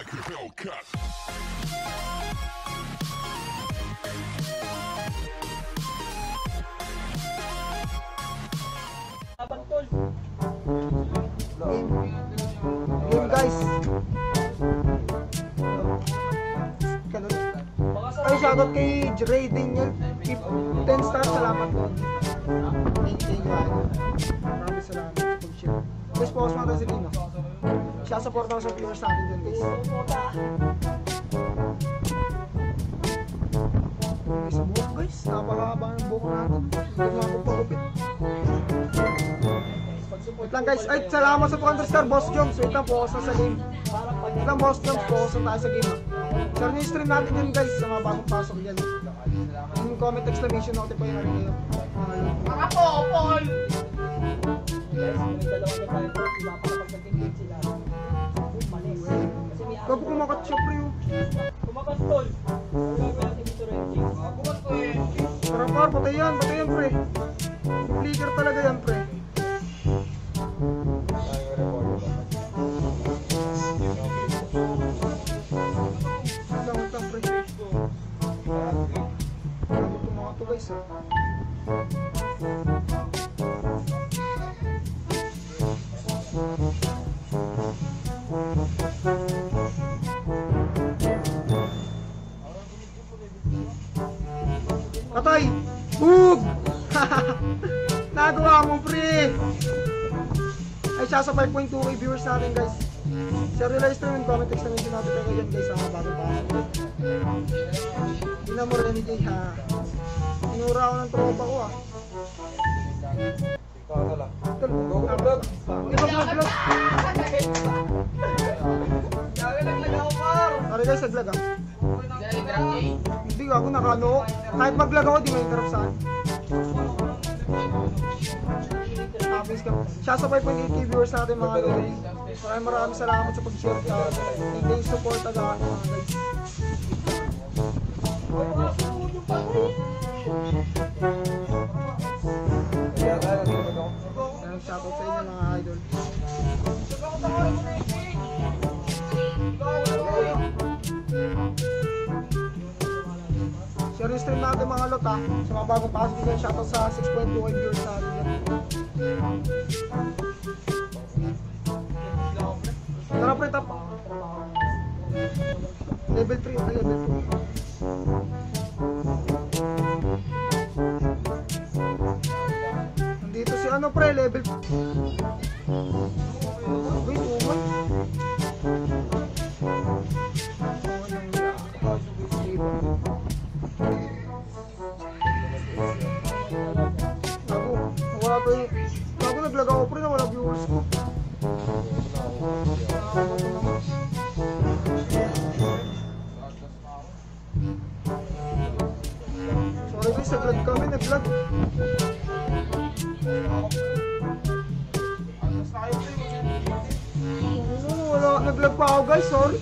like a Hellcat. Guys. Ay, shoutout kay Dre Daniel. 10 stars, salamat po. Thank you. Maraming salamat. Guys, pawas mga tayo sa Lino. Siya support ako sa viewers natin dyan, guys. Guys, buhok guys. Napakahaba ng buhok natin. Huwag lang akong pagupit. Wait lang guys. Ay, salamat sa Thunderstar Boss Jones. Wait lang, pawas na sa game. Wait lang, Boss Jones, pawas na tayo sa game. Sir, ni-stream natin yun guys. Sa mga bagong pasok dyan. Yung comment exclamation natin po yun natin kayo. Mga popol! Bago kumakat siya pre yun. Kumakat tol. Parang par, patay yan pre. Flicker talaga yan pre. Wait lang pre. Bago kumakat to guys ha. Patay! Boog! Nagawa mo pre! Ay siya sa 5.2k viewers natin guys. Siya realize na yun, comment text namin din natin kayo dyan guys ha, bago pa. Pinamura ni Jay ha. Pinura ako ng tropa ko ha. Go vlog! Go vlog! Sorry guys, nag-vlog ha. Hindi ako nakano. Kahit mag-vlog ako, di may interrupt saan. Siya sa 5.8k viewers natin mga guys. Maraming salamat sa pag-share. Thank you support agahan mga guys. Shoutout sa inyo mga idol. Share yung stream natin mga lot ha. Sa mga bagong pasok din yan, shoutout sa 6.2 viewers sa atin. Tara pre, tap level 3 na level 2. Nandito si ano pre, level 2. Wait, uman bago nag-vlog ako pre na wala viewers ko. Sorry guys, nag-vlog kami, nag-vlog. Wala, nag-vlog pa ako guys, sorry.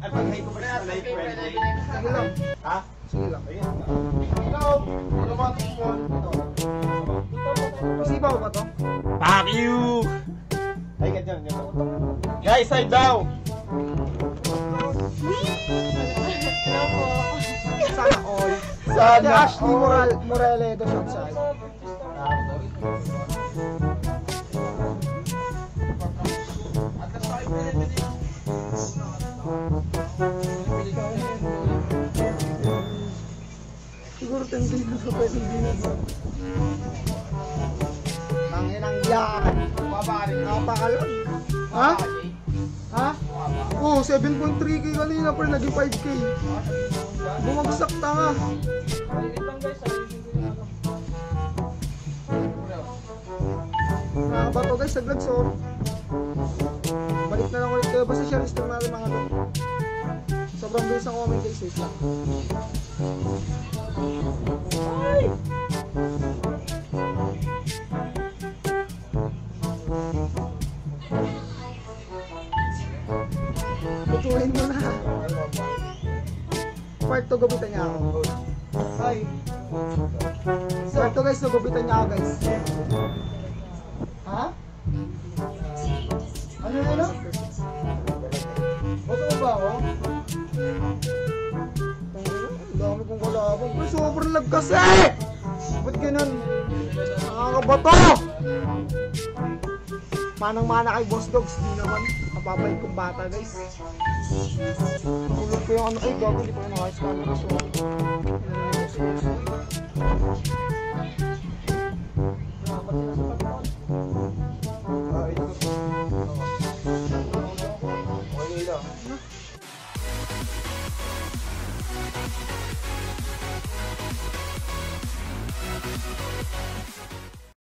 Ay, pag-hay ko pa na live friendly. Sige lang. Ha? Sige lang. Ikaw, lumating mo. Pasiba ko ba to? Fuck you! Ay, ganyan, ganyan. Guys, side down! Sana all. Sana Ashley Moreledo shot sa'yo. At last tayo pinipinip. Siguro tindi na sa pwede hindi na ba? Nanginang yan! Napakalag! Ha? Ha? Oo, 7.3k kanina pero naging 5k. Bumagsak tanga! Nakabato guys, saglag sorry. Balik na lang ulit kayo, basta share stream natin mga to. Sobrang bilis ang comment guys, wait lang. Ay! Tutuin mo na. Part 2 gubitan niya ako. Ay! Part 2 guys, gubitan niya ako guys. Ha? Nakasunlog kasi! Ba't ganun? Nakakabato! Manang-mana kay Boss Dogs. Di naman mapapay kong bata, guys. Tulog ko yung ano kayo. Gago, hindi pa yung nakayos camera. So,